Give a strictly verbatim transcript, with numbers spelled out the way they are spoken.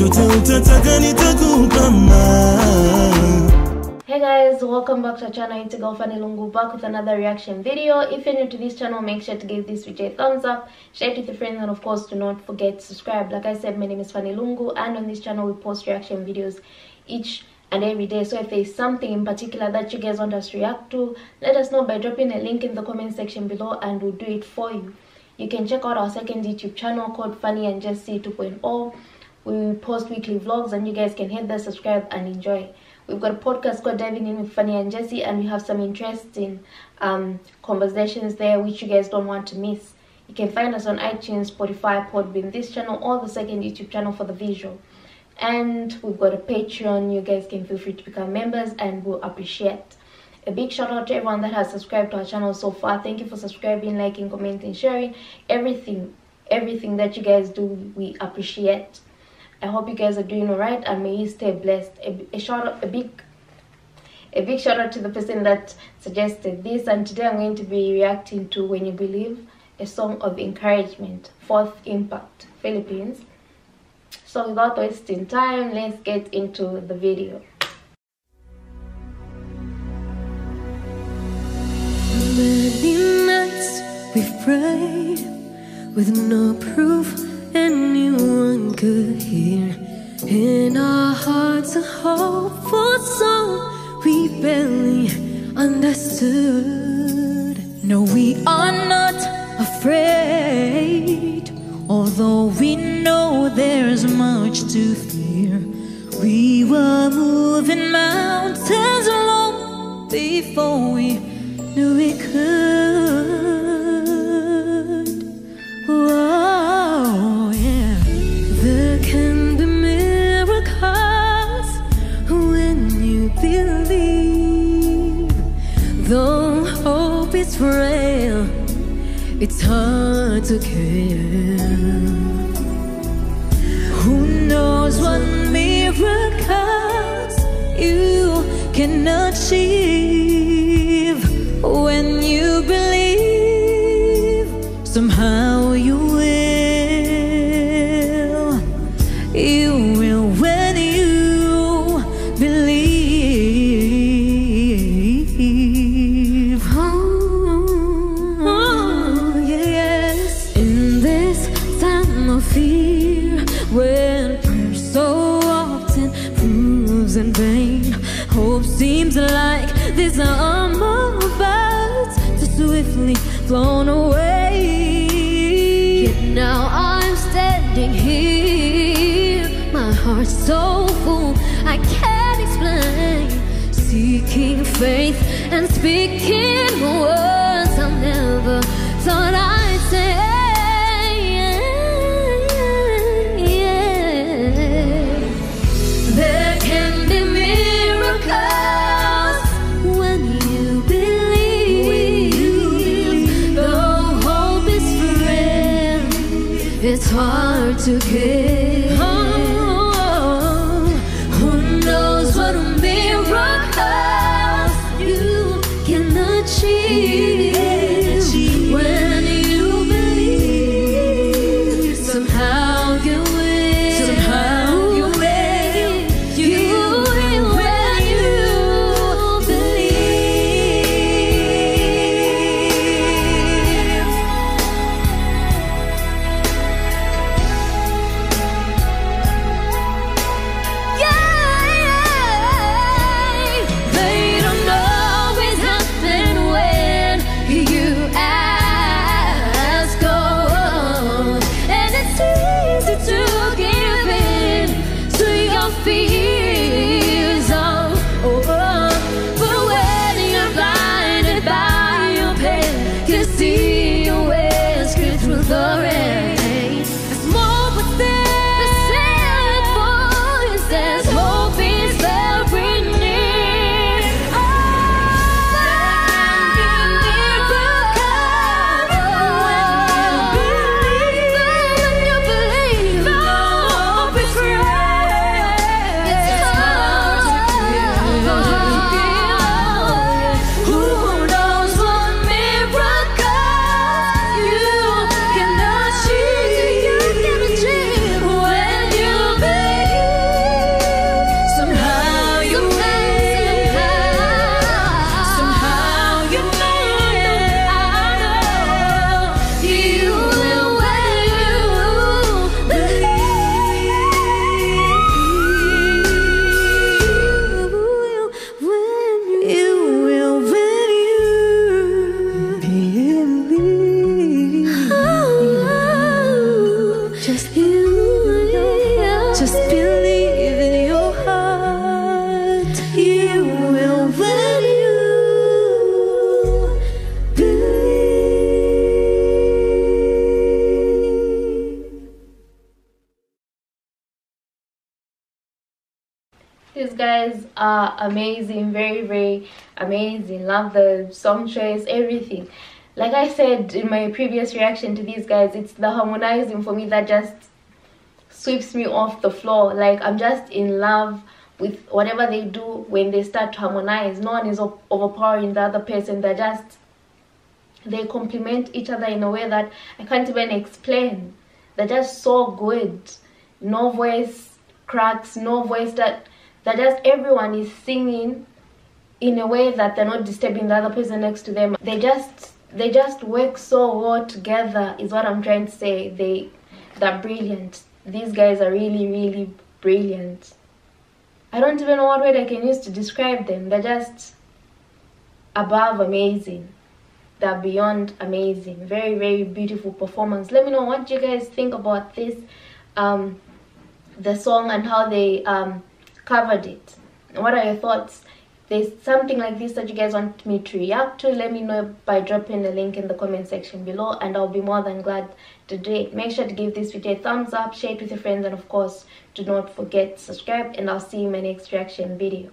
Hey guys, welcome back to our channel. It's girl Fanny Lungu back with another reaction video. If you're new to this channel, make sure to give this video a thumbs up, share it with your friends, and of course do not forget to subscribe. Like I said, my name is Fanny Lungu, and on this channel we post reaction videos each and every day. So if there's something in particular that you guys want us to react to, let us know by dropping a link in the comment section below and we'll do it for you. You can check out our second YouTube channel called Fanny and Jessy two point oh. We post weekly vlogs and you guys can hit the subscribe and enjoy. We've got a podcast called Diving In with Fanny and Jessy, and we have some interesting um, conversations there which you guys don't want to miss. You can find us on iTunes, Spotify, Podbean, this channel, or the second YouTube channel for the visual. And we've got a Patreon. You guys can feel free to become members and we'll appreciate. A big shout out to everyone that has subscribed to our channel so far. Thank you for subscribing, liking, commenting, sharing. Everything, everything that you guys do, we appreciate. I hope you guys are doing all right and may you stay blessed. A, a shout out, a big, a big shout out to the person that suggested this. And today I'm going to be reacting to When You Believe, a song of encouragement, Fourth Impact, Philippines. So without wasting time, let's get into the video. Many nights we've prayed with no proof anyone could hear. In our hearts a hopeful song we barely understood. No, we are not afraid, although we know there's much to fear. We were moving mountains long before we knew we could. Whoa. It's frail, it's hard to care. Who knows what miracles you can achieve when you believe? Somehow you will, you will when you believe. In vain, hope seems like this arm about to swiftly flown away. Yet now I'm standing here, my heart so full I can't explain, seeking faith and speaking words I never thought I'd say. It's hard to get. Oh, who knows what miracles you can achieve, can achieve when you believe? Somehow you will. Somehow you will. You will when you believe. They don't always happen when These guys are amazing, very very amazing. Love the song choice, everything. Like I said in my previous reaction to these guys, it's the harmonizing for me that just sweeps me off the floor. Like, I'm just in love with whatever they do when they start to harmonize. No one is op- overpowering the other person. They're just, they complement each other in a way that I can't even explain. They're just so good. No voice cracks, no voice that, that just everyone is singing in a way that they're not disturbing the other person next to them. They just, they just work so well together is what I'm trying to say. They, they're brilliant. These guys are really, really brilliant. I don't even know what word I can use to describe them. They're just above amazing. They're beyond amazing. Very, very beautiful performance. Let me know what you guys think about this, um, the song and how they um, covered it. What are your thoughts? There's something like this that you guys want me to react to, let me know by dropping a link in the comment section below, and I'll be more than glad to do it. Make sure to give this video a thumbs up, share it with your friends, and of course, do not forget to subscribe, and I'll see you in my next reaction video.